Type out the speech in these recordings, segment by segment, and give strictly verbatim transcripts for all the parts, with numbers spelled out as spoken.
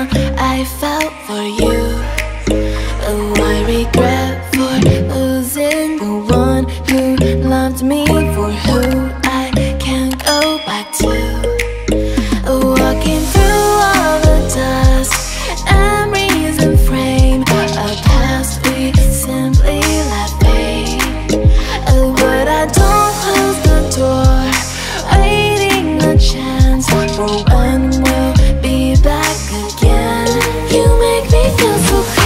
I felt for you. Oh, I regret for losing the one who loved me, for who I can't go back to. Oh, walking through all the dust, memories and frame, our past we simply let be. Oh, but I don't close the door, waiting a chance for when we'll be back again. You make me feel so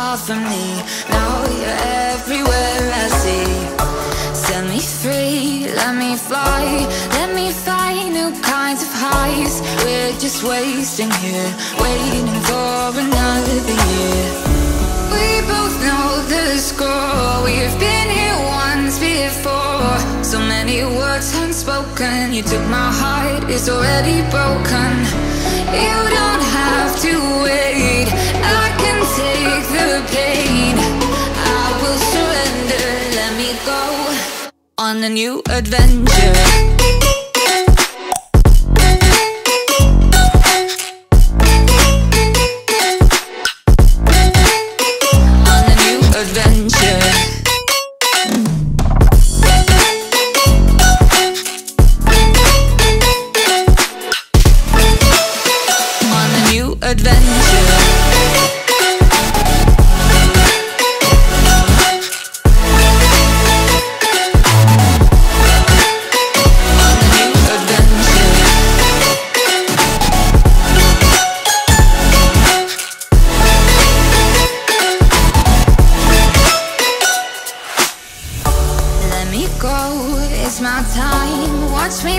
far from me. Now you're everywhere I see. Set me free, let me fly, let me find new kinds of highs. We're just wasting here, waiting for another year. We both know the score, we've been here once before. So many words unspoken, you took my heart, it's already broken. You don't have to wait, I can take the pain. I will surrender, let me go on a new adventure.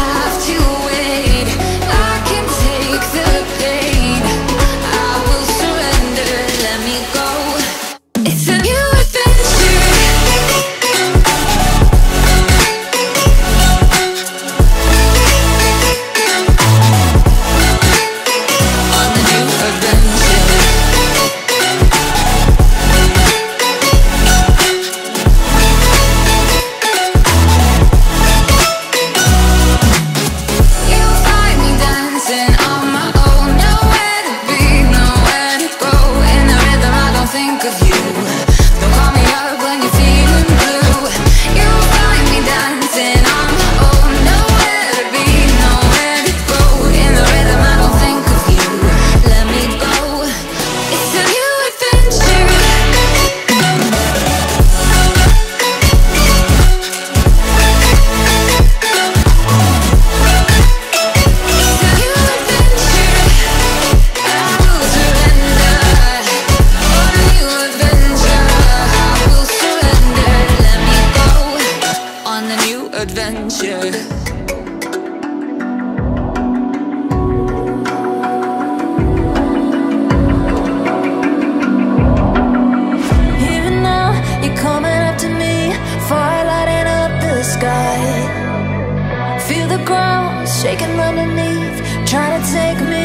have to wait, I can take the pain. Feel the ground shaking underneath, trying to take me